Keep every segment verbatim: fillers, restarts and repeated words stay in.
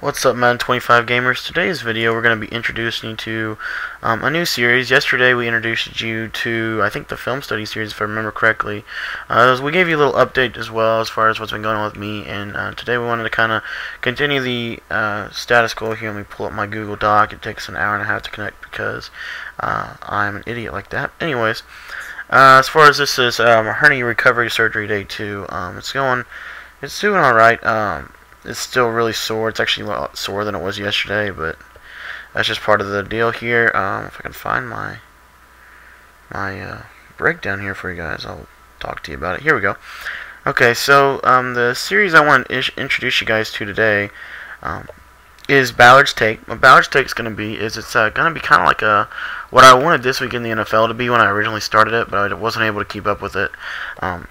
What's up, Madden twenty-five gamers? Today's video we're going to be introducing you to um, a new series. Yesterday we introduced you to, I think, the film study series, if I remember correctly. Uh, we gave you a little update as well as far as what's been going on with me, and uh, today we wanted to kind of continue the uh, status quo here. Let me pull up my Google Doc. It takes an hour and a half to connect because uh, I'm an idiot like that. Anyways, uh, as far as this is um, hernia recovery surgery day two, um, it's going, it's doing alright. Um, It's still really sore. It's actually a lot sore than it was yesterday, but that's just part of the deal here. Um, if I can find my my uh, breakdown here for you guys, I'll talk to you about it. Here we go. Okay, so um, the series I want to introduce you guys to today um, is Ballard's Take. What Ballard's Take is going to be is it's uh, going to be kind of like a what I wanted This Week in the N F L to be when I originally started it, but I wasn't able to keep up with it. Um,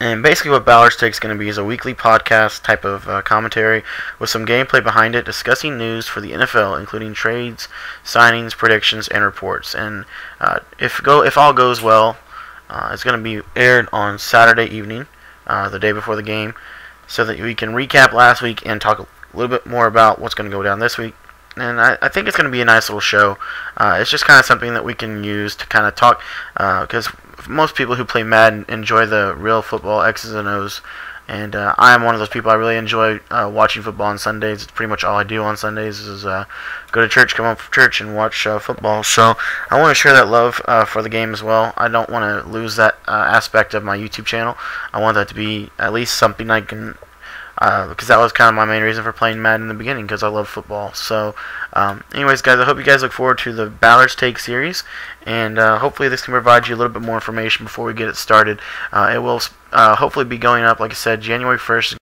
And basically what Ballard's Take is going to be is a weekly podcast type of uh, commentary with some gameplay behind it, discussing news for the N F L, including trades, signings, predictions, and reports. And uh, if go if all goes well, uh, it's going to be aired on Saturday evening, uh, the day before the game, so that we can recap last week and talk a little bit more about what's going to go down this week. And I, I think it's going to be a nice little show. Uh, it's just kind of something that we can use to kind of talk, because uh, most people who play Madden enjoy the real football X's and O's, and uh, I am one of those people. I really enjoy uh, watching football on Sundays. It's pretty much all I do on Sundays is uh, go to church, come home from church, and watch uh, football. So I want to share that love uh, for the game as well. I don't want to lose that uh, aspect of my YouTube channel. I want that to be at least something I can... Uh, because that was kind of my main reason for playing Madden in the beginning, because I love football. So, um, anyways, guys, I hope you guys look forward to the Ballard's Take series, and uh, hopefully this can provide you a little bit more information before we get it started. Uh, it will uh, hopefully be going up, like I said, January first.